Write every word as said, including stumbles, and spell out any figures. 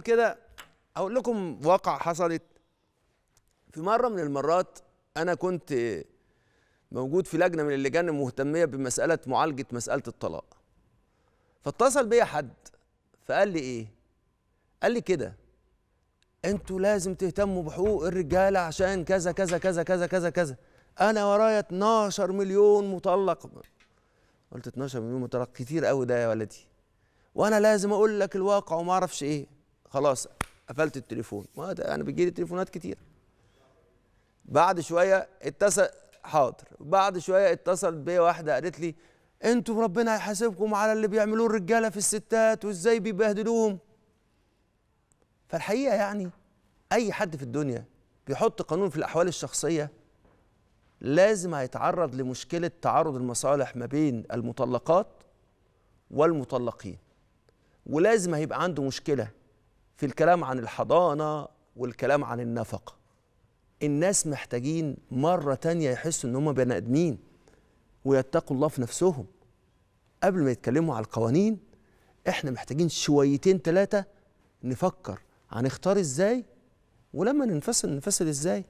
كده اقول لكم واقعة حصلت في مره من المرات. انا كنت موجود في لجنه من اللجان المهتميه بمساله معالجه مساله الطلاق، فاتصل بيا حد فقال لي ايه، قال لي كده انتوا لازم تهتموا بحقوق الرجاله عشان كذا كذا كذا كذا كذا كذا. انا ورايا اتناشر مليون مطلق. قلت اتناشر مليون مطلق كتير قوي ده يا ولدي، وانا لازم اقول لك الواقع وما اعرفش ايه. خلاص قفلت التليفون. ما ده انا بتجيلي تليفونات كتير. بعد شويه اتصل، حاضر، بعد شويه اتصل بيا واحده قالت لي انتوا ربنا هيحاسبكم على اللي بيعملوه الرجاله في الستات وازاي بيبهدلوهم. فالحقيقه يعني اي حد في الدنيا بيحط قانون في الاحوال الشخصيه لازم هيتعرض لمشكله تعارض المصالح ما بين المطلقات والمطلقين، ولازم هيبقى عنده مشكله في الكلام عن الحضانة والكلام عن النفقة. الناس محتاجين مرة تانية يحسوا ان هم بني ادمين ويتقوا الله في نفسهم قبل ما يتكلموا على القوانين. احنا محتاجين شويتين ثلاثة نفكر هنختار ازاي، ولما ننفصل ننفصل ازاي.